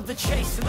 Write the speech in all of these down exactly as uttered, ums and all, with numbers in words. love the chase and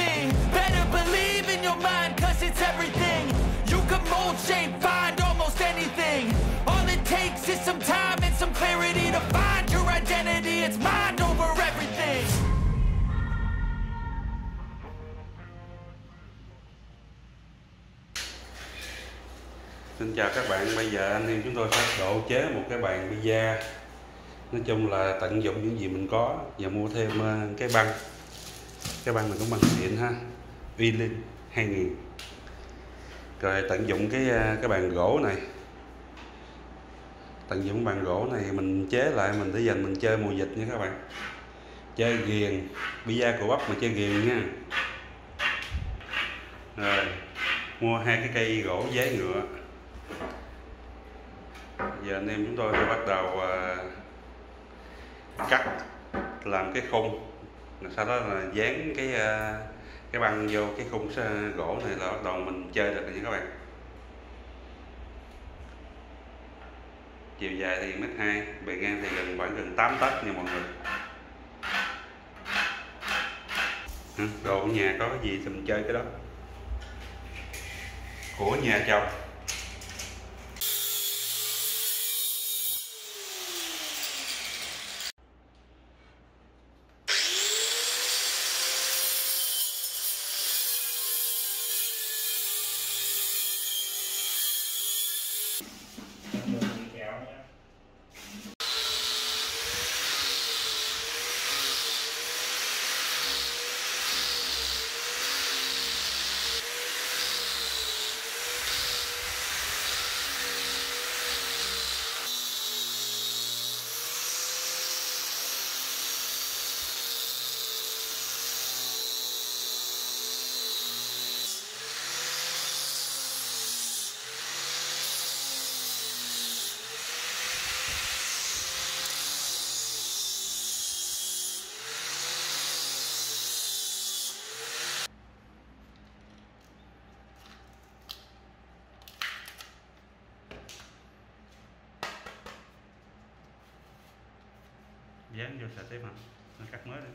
me. Better believe in your mind, cause it's everything. You can mold, shape, find almost anything. All it takes is some time and some clarity to find your identity. It's mind over everything. Xin chào các bạn, bây giờ anh em chúng tôi sẽ độ chế một cái bàn pizza. Nói chung là tận dụng những gì mình có và mua thêm cái băng. Cái băng mình cũng bằng xịn ha, uy linh hai nghìn. Rồi tận dụng cái cái bàn gỗ này. Tận dụng bàn gỗ này mình chế lại mình để dành mình chơi mùa dịch nha các bạn. Chơi ghiền, pizza củ bắp mà chơi ghiền nha. Rồi mua hai cái cây gỗ giấy ngựa. Giờ anh em chúng tôi sẽ bắt đầu uh, cắt làm cái khung, sau đó là dán cái uh, cái băng vô cái khung gỗ này là bắt đầu mình chơi được nha các bạn. Chiều dài thì mét hai, bề ngang thì gần khoảng gần tám tấc nha mọi người. Đồ ở nhà có cái gì thì mình chơi cái đó, của nhà chồng. Dán vô sạch tiếp mà, nó cắt mới đi.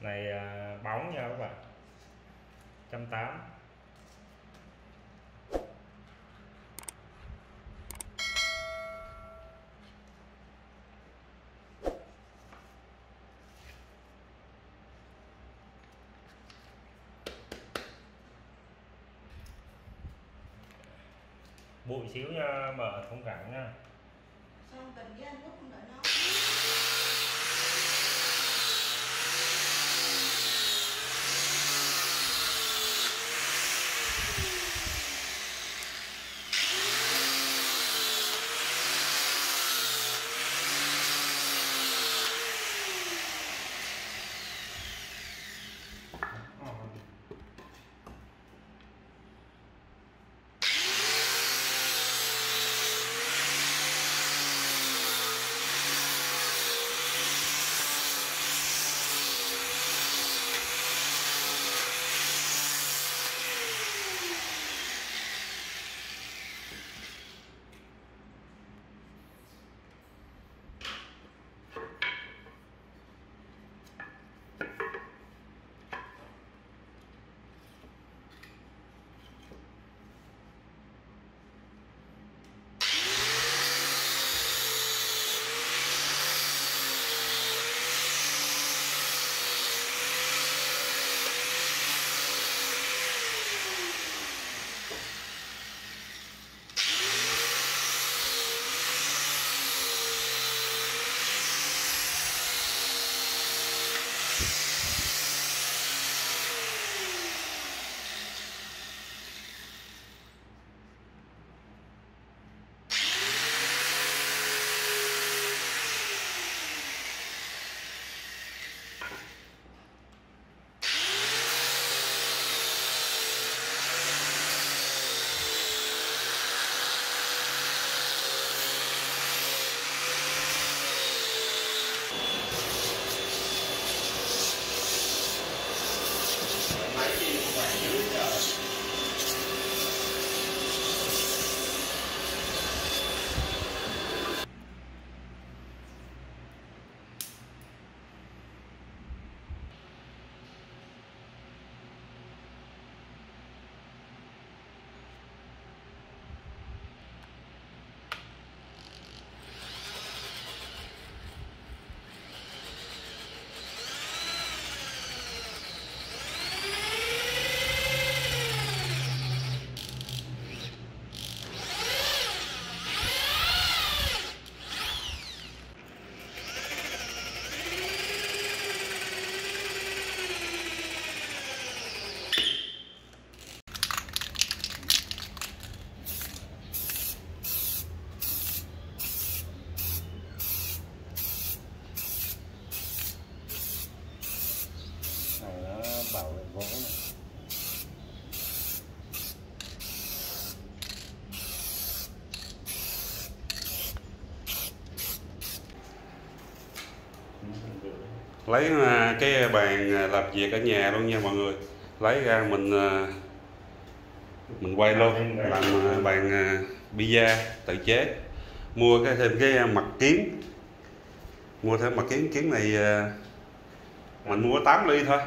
Này bóng nha các bạn, một trăm tám mươi. Bụi xíu nha, mở thông cảm nha. Xong cần với anh Quốc không đợi nó. lấy cái bàn làm việc ở nhà luôn nha mọi người, lấy ra mình mình quay luôn, làm bàn pizza tự chế. Mua cái thêm cái mặt kiến, mua thêm mặt kiến, kiến này mình mua tám ly thôi,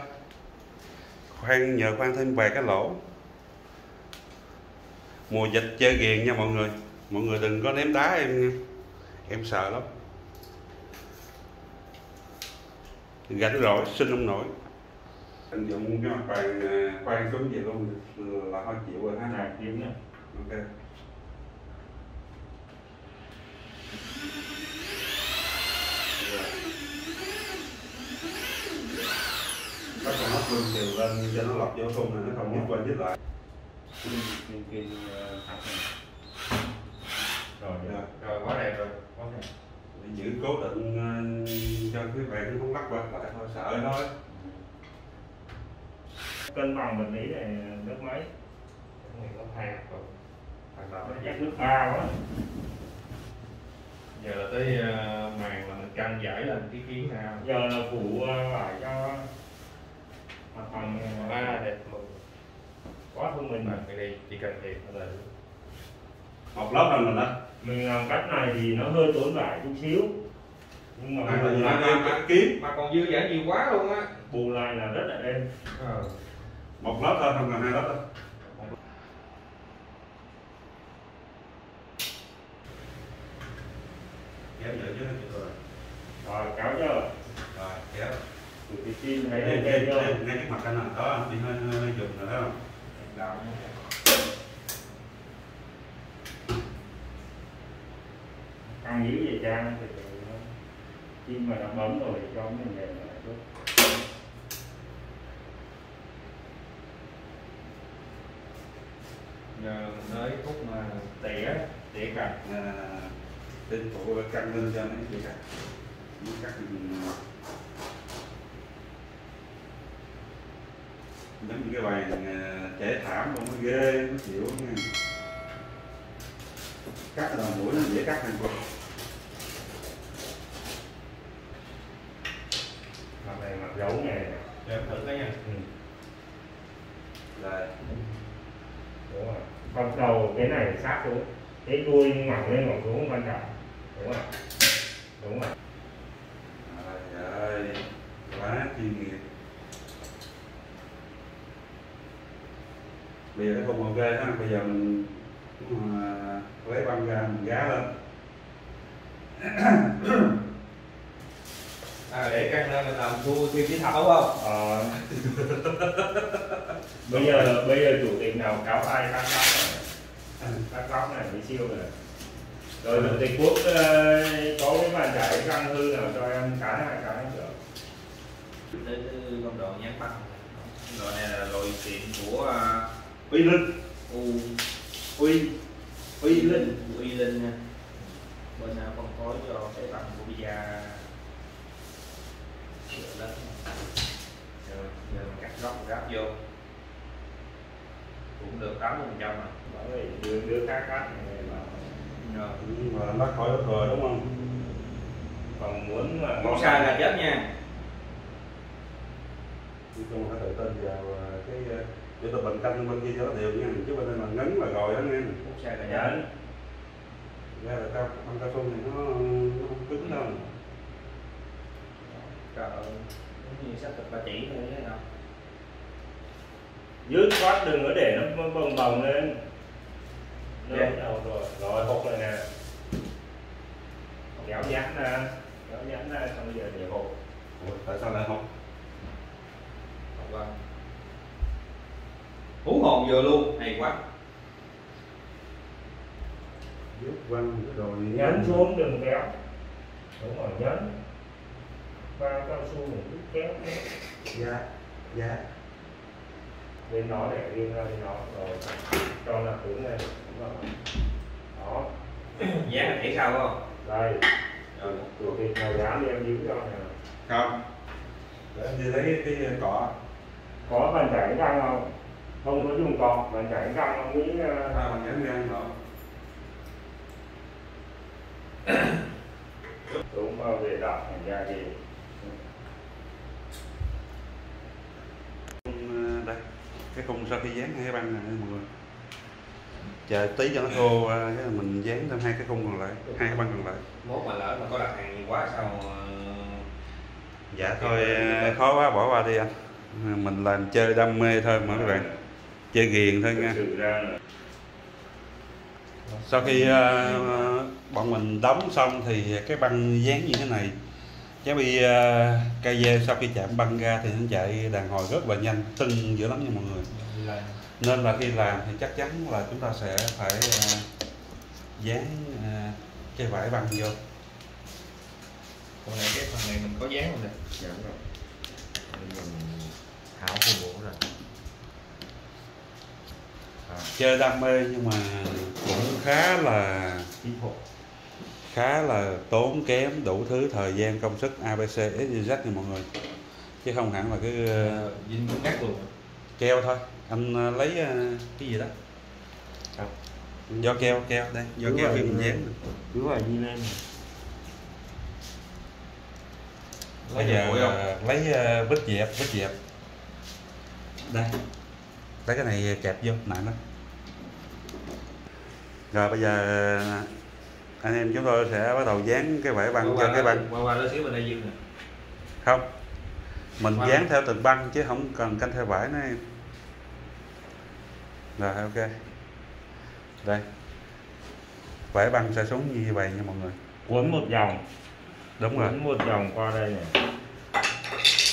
khoan nhờ khoan thêm vài cái lỗ. Mùa dịch chơi ghiền nha mọi người, mọi người đừng có ném đá em nha, em sợ lắm, rảnh rỗi xin ông nội. Anh dùng cái mặt bàn khoan xuống vậy luôn là hơi chịu rồi ha. Ok. Bắt con hấp luôn chiều lên cho nó lọc vô thùng này, nó không hấp lên với lại. Rồi, rồi quá đẹp rồi, quá đẹp. Để giữ cố định cho cái bạn không lắc qua lại thôi, sợ thôi. Cân bằng mình nghĩ là nước mấy? Mình có hai rồi. Nó dắt nước ao á. Giờ là tới màn là mình căng giải lên cái kiến nào. Giờ là phụ lại cho mặt bằng ba đẹp mừng. Quá thông minh mà cái này chỉ cần đẹp là được. Một lớp mình đó. Mình làm cách này thì nó hơi tốn lại chút xíu. Nhưng mà à, mình làm cái kiếm mà còn dư dả nhiều quá luôn á. Bù lại là rất là êm. À. Một lớp thôi, không cần hai lớp thôi. Kéo dở chứ rồi. Rồi, kéo chứ. Rồi, kéo. Từ cái tim thấy lên đây vô. Ngay cái mặt anh là đó, anh đi hơi hơi dùng rồi thấy không? Đào. Ăn dữ về trang thì chim mà đã bấm rồi thì cho mình đèn lại chút. Giờ tới phút mà tỉa, tỉa cặp tinh phụ căng lên cho nó tỉa cặp. Muốn cắt thì mình giống cái bàn trễ thảm không có ghê, nó chịu nha. Cắt là mũi nó dễ cắt hơn. Mặt này mặt dấu này. Để em thử cái nha. Ừ. Rồi. Đúng rồi. Con đầu cái này sát xuống. Cái đuôi ngẩng lên ngẩng xuống quan trọng. Đúng rồi. Đúng rồi. Trời ơi. Quá chuyên nghiệp. Bây giờ nó không ok ha. Bây giờ mình mà lấy băng ra mình gá lên. À, để căng lên mình làm thu tiêu chí thảo không? Ờ. Bây giờ bây giờ chủ tịch nào cáo ai cắt tóc này, cắt tóc này bị siêu này. Rồi chủ tịch Quốc có cái bàn giải căng hư nào cho em cả hai cả hai được. Đến công đoạn nhán băng. Loại này là loại xịn của Uy Linh. U Uy Uy Linh, Uy Linh nha. Bên phân phối cho cái bằng của pizza. Giờ mình cắt góc mình gắp vô. Cũng được tám mươi phần trăm rồi. Bởi vì đưa đưa cá cắt này là nhờ mà nó khỏi ớt rồi đúng không? Còn muốn mà một sai là chết nha. Chúng tôi phải tự tin vào cái để tụi mình canh bên kia cho nó đều nha, chứ bên đây mình ngấn là rồi đó nghe. Một sai là chết. Ra là tao ăn cao su này nó nó không cứng đâu. Cỡ giống như sắp được ba chỉ thôi đấy không? Dứt khoát đừng có để nó bồng bồng lên. Nó yeah. Đầu rồi, rồi hột rồi nè. Kéo dán ra, kéo dán ra xong giờ để hột. Ủa, tại sao lại hột? Hột qua. Hú hồn vừa luôn, hay quá. Dứt quăng rồi nhấn xuống đừng kéo. Đúng rồi nhấn. Qua cao su mình rút kéo nữa. Dạ, dạ. Bên nó để riêng ra bên nó rồi cho là hướng lên. Đó. Giá này thấy sao không? Đây. Rồi chủ tịch nào dám em giữ cho nè. Không. Để em đi lấy cái cỏ. Có bàn chải răng không? Không có dùng cọ, bàn chải răng không nghĩ. À bàn chải răng rồi. Đúng vào về đạp thành ra gì. cái khung sau khi dán hai băng này mọi người, chờ tí cho nó khô cái mình dán thêm hai cái khung còn lại, hai cái băng còn lại. Mốt mà lỡ mà có đặt hàng quá sao dạ thôi khó quá bỏ qua đi anh, mình làm chơi đam mê thôi mà các bạn, chơi ghiền thôi nha. Sau khi uh, bọn mình đóng xong thì cái băng dán như thế này, trái bi uh, cây sau khi chạm băng ra thì nó chạy đàn hồi rất là nhanh, tưng dữ lắm nha mọi người. Nên là khi làm thì chắc chắn là chúng ta sẽ phải uh, dán uh, cái vải băng vô. Còn này cái phần này mình có dán không nè? Dạ đúng rồi. Mình tháo cái bộ ra. À. Chơi đam mê nhưng mà cũng khá là khá là tốn kém đủ thứ thời gian công sức a bê xê ét i dét nha mọi người, chứ không hẳn là cứ dính à, cắt luôn keo thôi. Anh lấy cái gì đó à. Do keo keo đây do cứ keo khi mình dán cứ là như lên bây giờ không? Lấy vít dẹp vít dẹp đây lấy cái này kẹp vô nặng lắm. Rồi bây giờ anh em chúng tôi sẽ bắt đầu dán cái vải băng cho cái băng. Qua qua nó xíu bên đây nè. Không. Mình qua dán mình. Theo từng băng chứ không cần canh theo vải nữa em. Rồi ok. Đây. Vải băng sẽ xuống như vậy nha mọi người. Quấn một vòng. Đúng rồi. Quấn một vòng qua đây nè.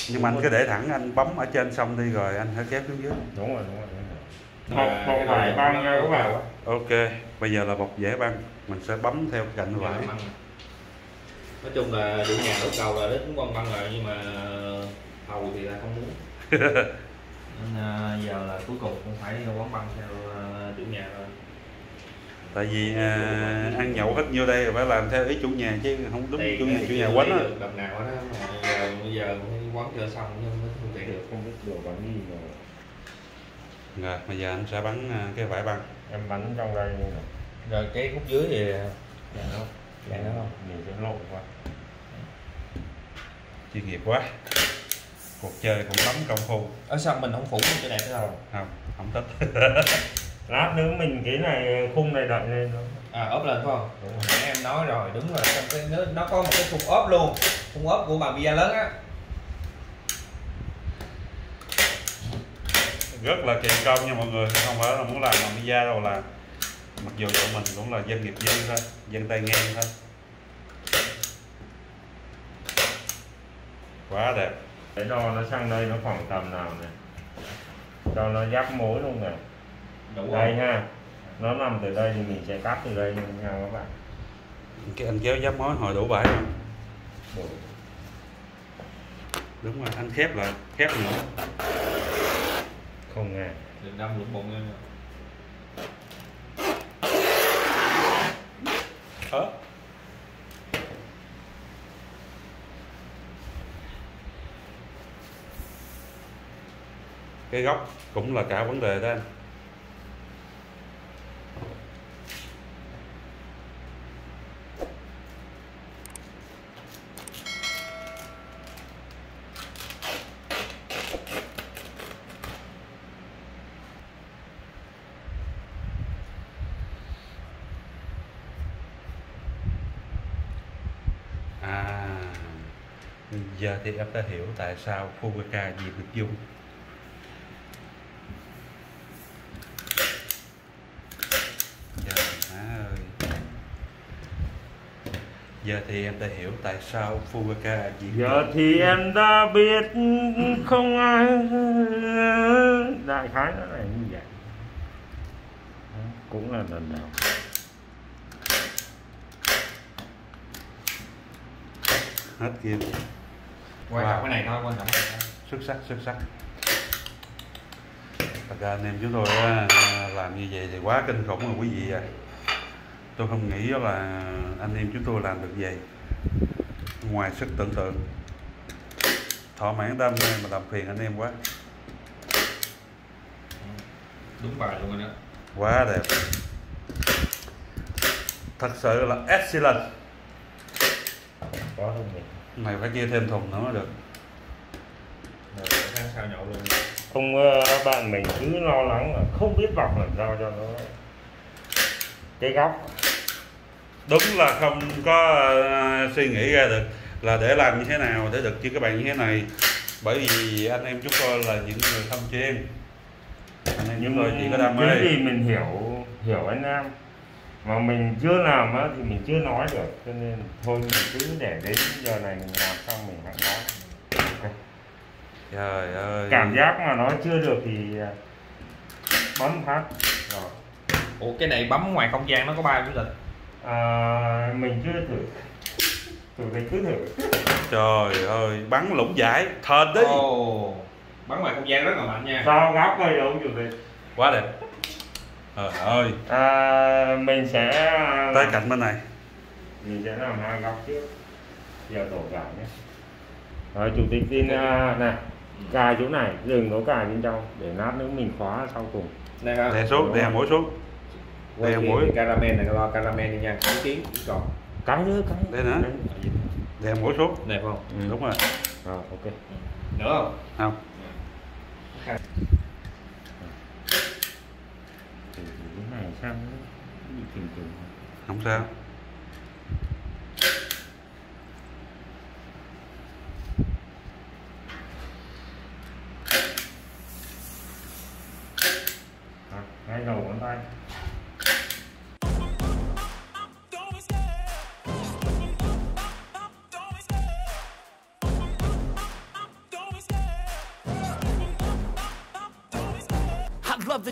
Nhưng mà anh cứ để thẳng anh bấm ở trên xong đi rồi anh hãy kéo xuống dưới. Đúng rồi, đúng rồi. Đúng rồi. Bọc bọc vải băng nha các bạn. Ok, bây giờ là bọc vải băng, mình sẽ bấm theo cạnh vải. Nói chung là đủ nhà đủ cầu là đến con băng rồi nhưng mà hầu thì là không muốn. Nên giờ là cuối cùng cũng phải quấn băng theo chủ nhà rồi. Tại vì à, ăn nhậu hết vô đây rồi phải làm theo ý chủ nhà chứ không đúng chủ nhà chủ nhà quánh á. Làm nào đó bây giờ cũng quấn chưa xong nhưng không chạy được, không biết đồ bắn gì rồi. Rồi bây giờ anh sẽ bắn cái vải băng. Em bắn trong đây luôn rồi. Rồi cái khúc dưới thì dạ không, dạ nó không, nhìn cho lộn quá. Chuyên nghiệp quá. Cuộc chơi cũng lắm công phu. Ở sao mình không phủ cho đẹp thế đâu? Không, không thích. Lát nữa mình cái này khung này đợi lên luôn. À ốp lên phải không? Đúng rồi. Em nói rồi, đúng rồi. Trong cái nó, nó có một cái khung ốp luôn, khung ốp của bà bia lớn á. Rất là kỳ công nha mọi người, không phải là muốn làm mà đi ra đâu là mặc dù tụi mình cũng là dân nghiệp dư thôi, dân tay ngang thôi. Quá đẹp. Để đo nó sang đây nó khoảng tầm nào nè, cho nó giáp mối luôn nè. Đây ha, nó nằm từ đây thì mình sẽ cắt từ đây nha các bạn. Cái anh kéo giáp mối hồi đủ bài không? Đủ. Đúng rồi, anh khép lại, khép nữa. Không nghe. Đừng đâm lục bụng em. Hả? Cái góc cũng là cả vấn đề đó anh. Giờ thì em đã hiểu tại sao Fukuoka Diệp Đức Dung giờ, giờ thì em đã hiểu tại sao Fukuoka Diệp Đức Dung. Giờ thì em đã biết không ai đại khái nó là như vậy. Cũng là lần đầu hết kia. Quan trọng wow. Cái này thôi, quan trọng cái này. Xuất sắc, xuất sắc. Thật ra anh em chúng tôi làm như vậy thì quá kinh khủng rồi quý vị ạ. Tôi không nghĩ là anh em chúng tôi làm được vậy. Ngoài sức tưởng tượng. Thỏa mãn đam mê mà làm phiền anh em quá. Đúng bài luôn rồi đó. Quá đẹp. Thật sự là excellent. Có không nhỉ? Mày phải chia thêm thùng nữa mới được. Rồi, tháng sau nhậu luôn. không bạn mình cứ lo lắng là không biết bọc làm sao cho nó cái góc. Đúng là không có suy nghĩ ra được là để làm như thế nào để được chứ các bạn như thế này, bởi vì anh em chúng tôi là những người không chuyên, anh em chúng tôi chỉ có đam mê. Cái gì mình hiểu hiểu anh em mà mình chưa làm á thì mình chưa nói được, cho nên thôi mình cứ để đến giờ này mình làm xong mình hãy nói. Okay. Trời ơi, cảm giác mà nói chưa được thì bấm phát rồi. Ủa cái này bấm ngoài không gian nó có bay không? À, mình chưa thử, tụi mình cứ thử. Trời ơi, bắn lũng giải thền đi. Oh, bắn ngoài không gian rất là mạnh nha. Sao góc đây đâu chủ tịch, quá đẹp. Trời ơi. À, mình sẽ tới cạnh bên này. Mình sẽ làm hai góc trước. Giờ đổ gạo nhé. Rồi chủ tịch tin uh, này, cài chỗ này, đừng có cài bên trong để lát nữa mình khóa sau cùng. Đây ha. Để số, để mỗi số. Đây là mỗi caramel này, lo caramel nha, cái kiến còn cái nữa cái đây nữa. Đây mỗi số đẹp không? Ừ, đúng rồi. Rồi ok. Nữa không? Không. Cái này sao bị chừng chừng. Không sao. Ngay đầu ngón tay. Love the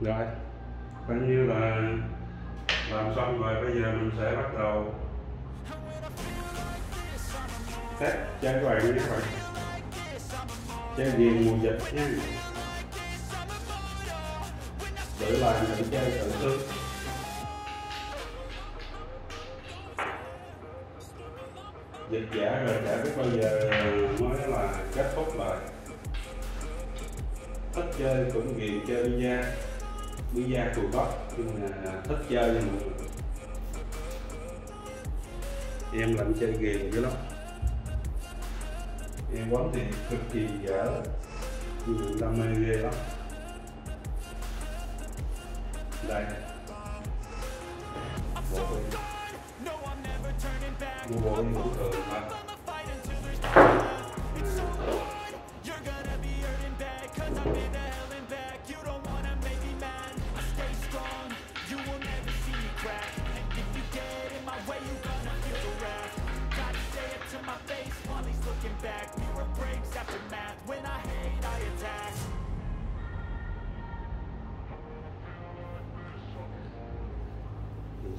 Rồi, coi như là làm xong rồi, bây giờ mình sẽ bắt đầu test trang toàn nha các bạn. Trang viền mùa dịch nha. Tự làm tự chơi tự thương. Dịch giả rồi chả biết bao giờ mới là kết thúc lại. Thích chơi cũng ghiền chơi nha. Bây giờ tụi có nhưng mà thích chơi nha mọi người. Em làm chơi game dữ lắm. Em quán thì cực kỳ dở, nhưng mà đam mê ghê lắm. Đây bộ em. Mua bộ em cũng thường mà.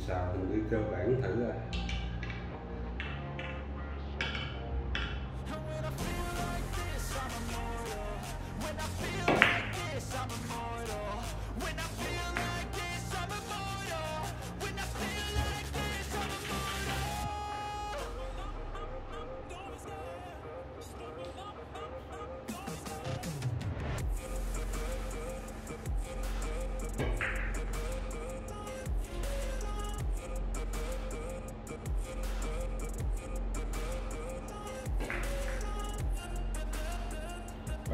Xào từng cái cơ bản thử rồi.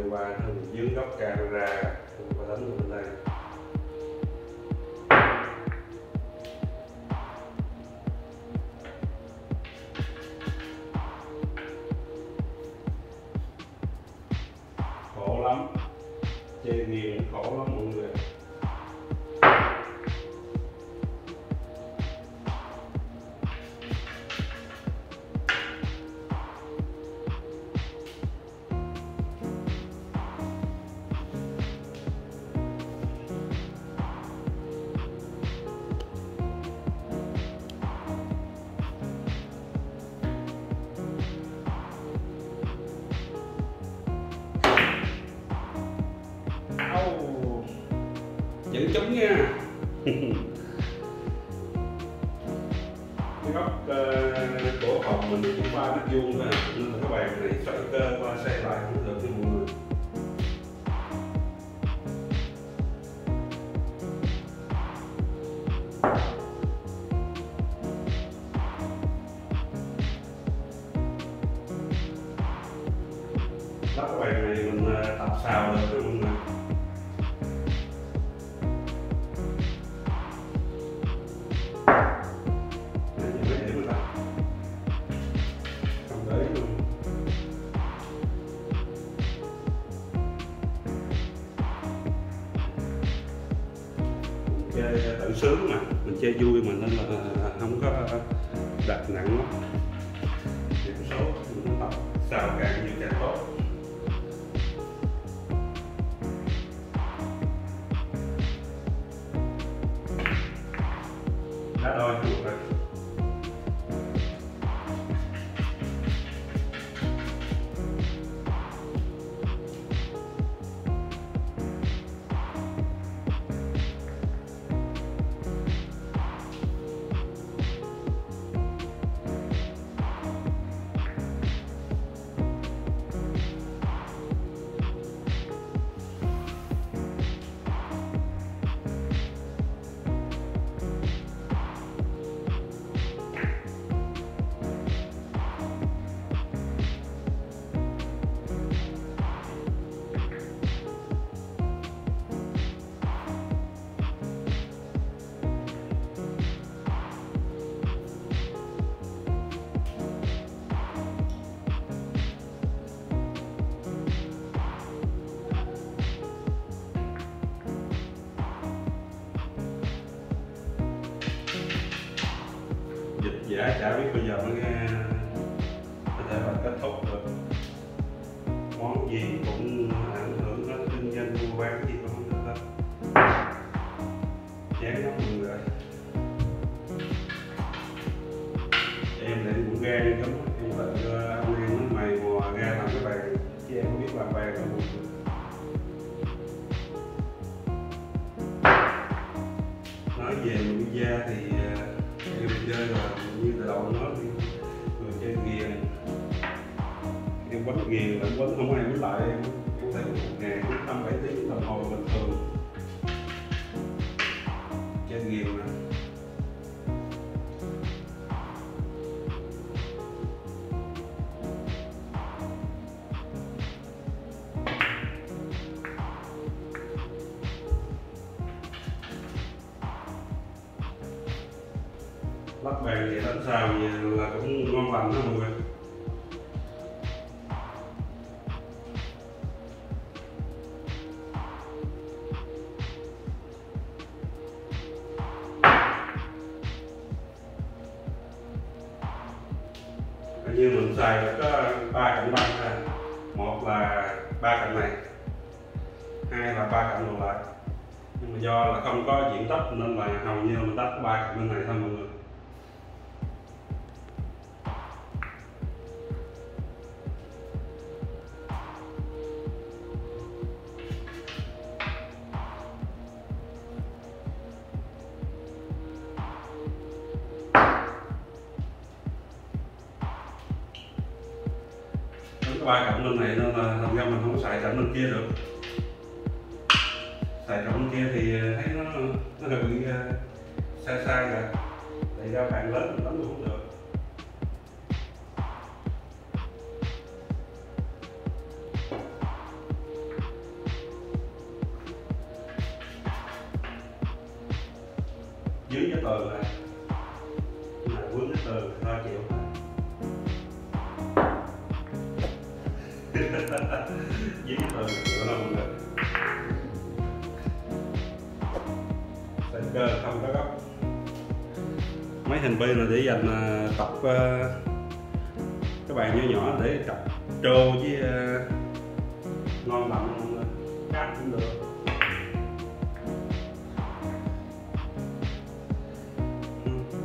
Và mình dưới góc camera và đánh vào bên đây. Chơi điện khổ lắm mọi người. Vẫn trúng nha. Cái góc uh, của phòng mình cũng ba mét vuông thôi, nên là các bạn này xoay cơ qua xoay lại cũng được với mọi người. Đó, các bạn này mình uh, tập xào được rồi mọi người. Chơi tự sướng mà, mình chơi vui mà nên là không có đặt nặng lắm. Điểm số mình tập xào càng nhiều càng tốt. Đã đôi được rồi. Dạ, chả biết bây giờ mới có thể là kết thúc được. Món gì cũng ảnh hưởng đến kinh doanh mua bán gì cũng không được hết. Chán lắm mọi người. Em này cũng gan lắm, em tự ông em nó mày mò ra làm cái bàn, chứ em không biết làm bàn đâu. Nói về người da thì người chơi là như từ đầu nói người chơi ghiền, em quấn ghiền em quấn không ai quấn lại em, em thấy một ngày cũng năm bảy tiếng đồng hồ bình thường chơi ghiền mà. Lắp bàn thì đánh xào là cũng ngon lành đó mọi người. Như mình xài là có ba cạnh băng thôi, một là ba cạnh này, hai là ba cạnh còn lại. Nhưng mà do là không có diện tích nên là hầu như mình tách ba cạnh bên này thôi mọi người. Ba cặp bên này nên là làm ra mình không xài cặp bên kia được. Xài cặp bên kia thì thấy nó nó hơi bị sai sai rồi, tại ra bạn lớn mình đánh không được. Dưới cái tường này là vướng cái tường ba triệu thôi. Dễ thương, dễ thương. cơ không có góc. Mấy hình bi là để dành tập uh, các bạn nhỏ nhỏ để tập trô với uh, ngon lắm, cắt cũng được.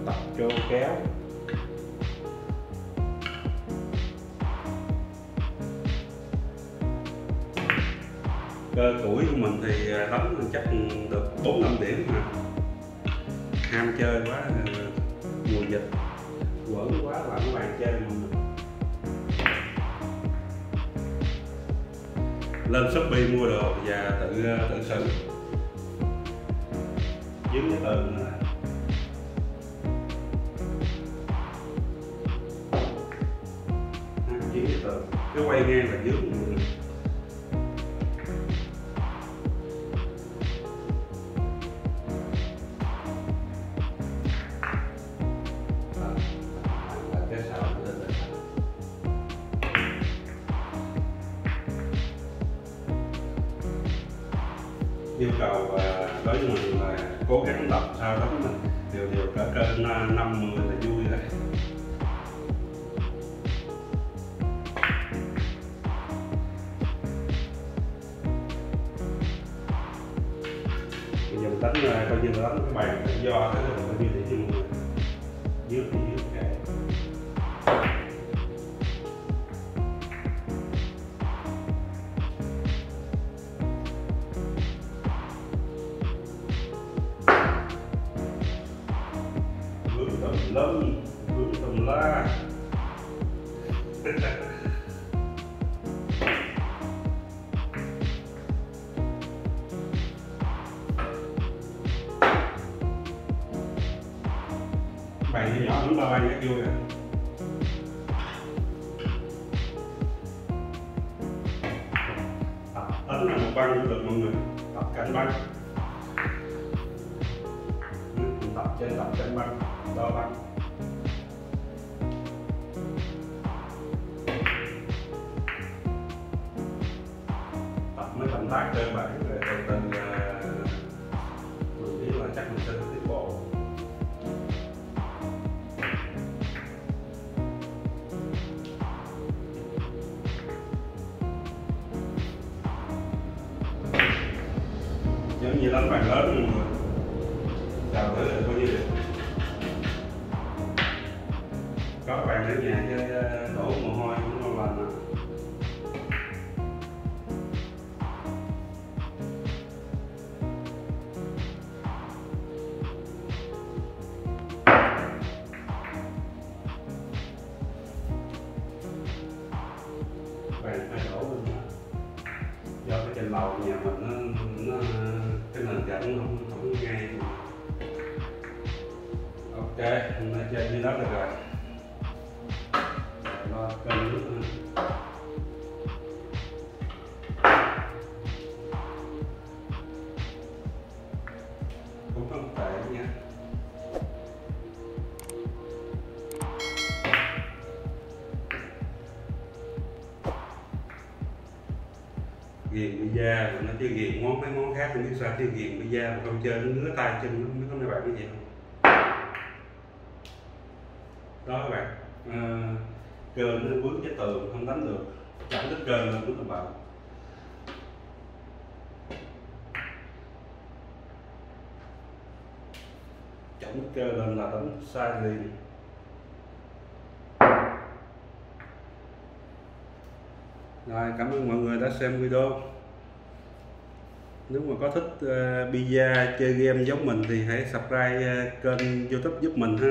Tập trô kéo. Cơ củi của mình thì đánh chắc được bốn năm điểm mà. Ham chơi quá, mùa dịch quẩn quá là các bạn chơi mình. Lên Shopee mua đồ và tự tự xử. Dính cái từ này. Dính cái từ. Cái quay ngang là dính. Yêu cầu đối với mình là cố gắng tập sao đó mình đều đều cỡ trên năm mươi là vui rồi. Bây giờ mình đánh coi như là đánh cái bàn do thế là coi như để chung rồi. Dưới thì dưới cái lớn hướng tầm la. Bạn nhỏ cũng ba nhé, vui à. Tập tính là một băng cũng được mọi người, tập cánh băng. Tập trên tập trên băng, đo băng. Công tác cơ bản về từ từ mình biết là chắc mình sẽ tiến bộ. Giống như đánh bàn lớn luôn rồi, chào tới là coi như được. Có bạn ở nhà chơi đổ mồ hôi cũng không lành à. Bạn phải đổ lên mà. Do cái trên lầu nhà mình nó, nó cái nền cảnh nó không, không ngay. Ok, hôm nay chơi như đó được rồi. Lo cân nước nữa. Cũng không tệ nha. Ghiền với da, nó chơi ghiền món mấy món khác không biết sao, chơi ghiền với da mà không chơi nó ngứa tay chân nó mới có mấy bạn cái gì không? Đó các bạn, à, cơn nó vướng cái tường không đánh được, chẳng thích cơn lên cũng tầm bậy. Chẳng thích cơn lên là đánh sai liền. Rồi, cảm ơn mọi người đã xem video. Nếu mà có thích uh, pizza chơi game giống mình thì hãy subscribe uh, kênh YouTube giúp mình ha.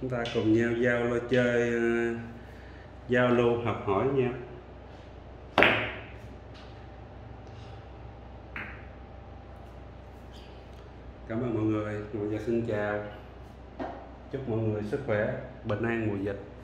Chúng ta cùng nhau giao lưu chơi, uh, giao lưu học hỏi nha. Cảm ơn mọi người. Mọi người xin chào. Chúc mọi người sức khỏe, bình an mùa dịch.